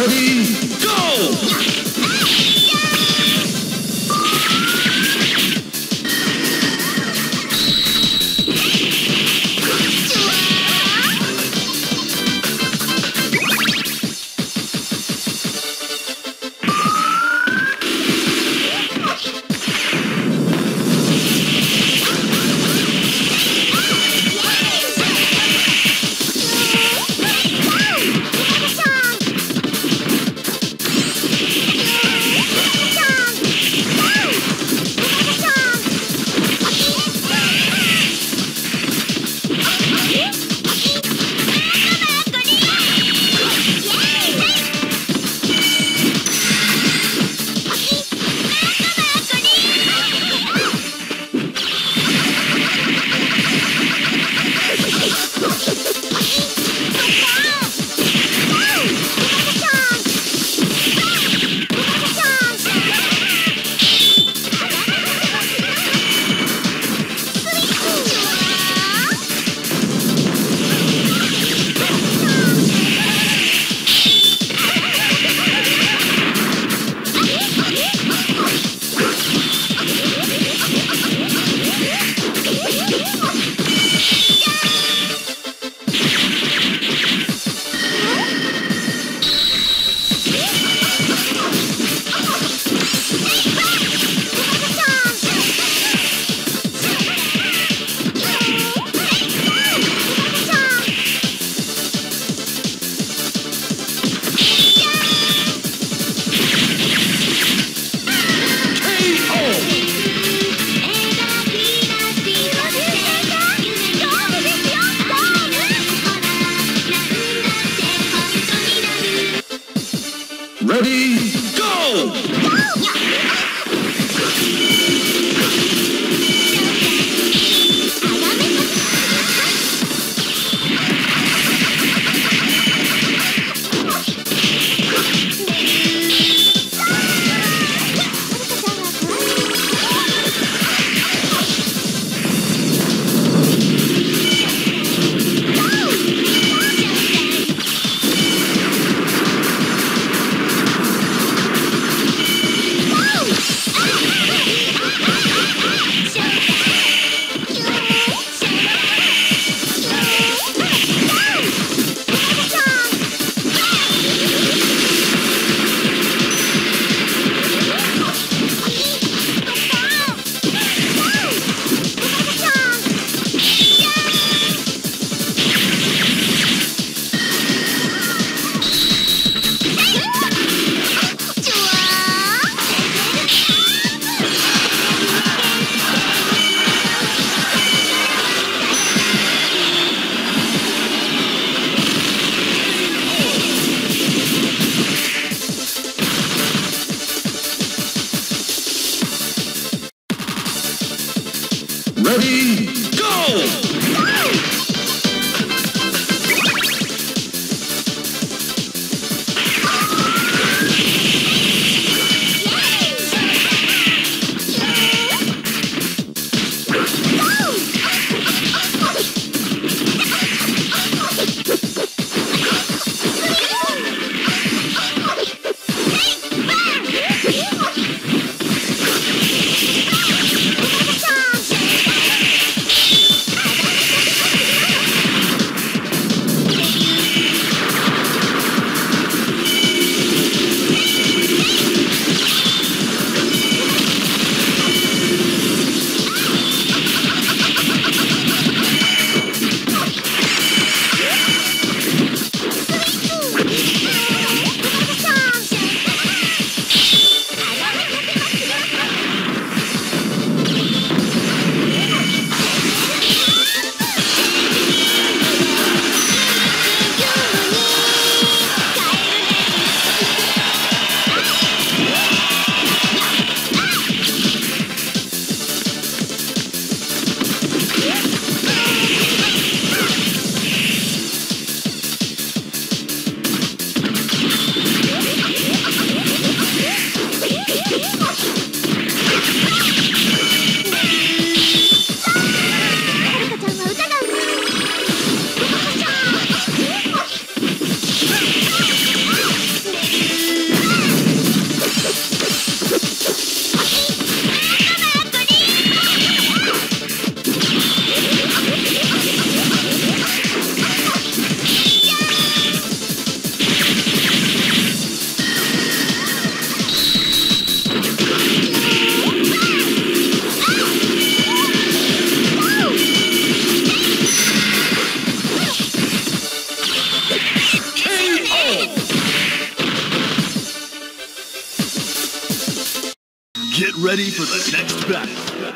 Ready, go! Ready, go! Ready, go! ready for the next battle.